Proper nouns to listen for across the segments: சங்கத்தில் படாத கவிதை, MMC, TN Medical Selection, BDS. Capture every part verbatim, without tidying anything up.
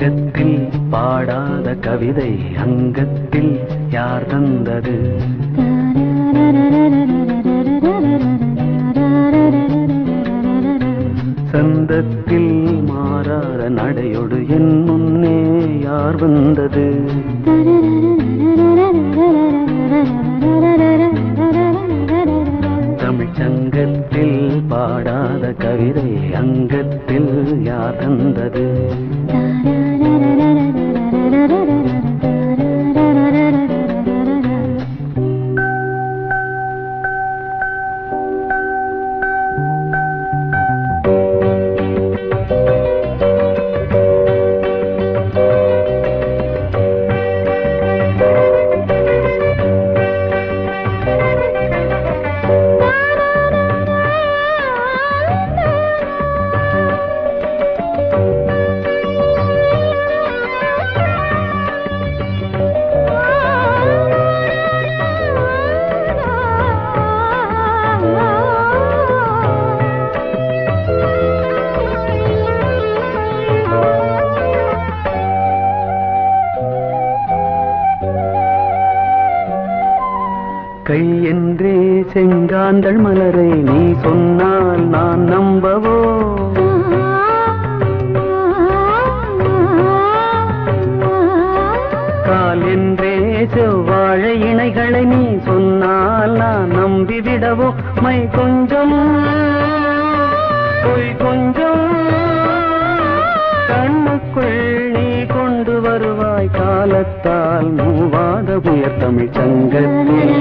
சங்கத்தில் பாடாத கவிதை அங்கத்தில் யார் தந்தது? சந்தத்தில் மாறார நடையோடு என் முன்னே யார் வந்தது? சங்கத்தில் பாடாத கவிதை அங்கத்தில் யார் தந்தது? கையென்றே செங்காந்தள் மலரை நீ சொன்னால் நான் நம்பவோ? கால் என்றே செவ்வாழை இணைகளை நீ சொன்னால் நான் நம்பிவிடவோ? மை கொஞ்சம் பொய் கொஞ்சம் கண்ணுக்குள் நீ கொண்டு வருவாய் காலத்தால் மூவாத புயர் தமிழ் சங்கத்தில்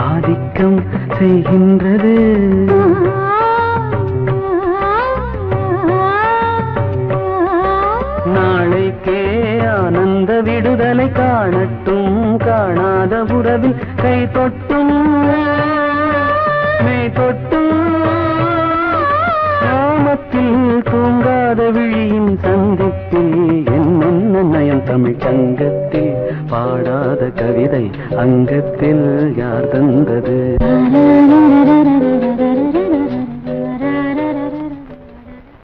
ஆதிக்கம் செய்கின்றது. நாளைக்கே ஆனந்த விடுதலை காணட்டும் காணாத உறவில் கை தொட்டும் மெய் தொட்டும் கிராமத்தில் தூங்காத விழியின் சங்கத்தில் என்னென்ன நயம் தமிழ் சங்கத்தில் பாடாத கவிதை அங்கத்தில் யார் தந்தது?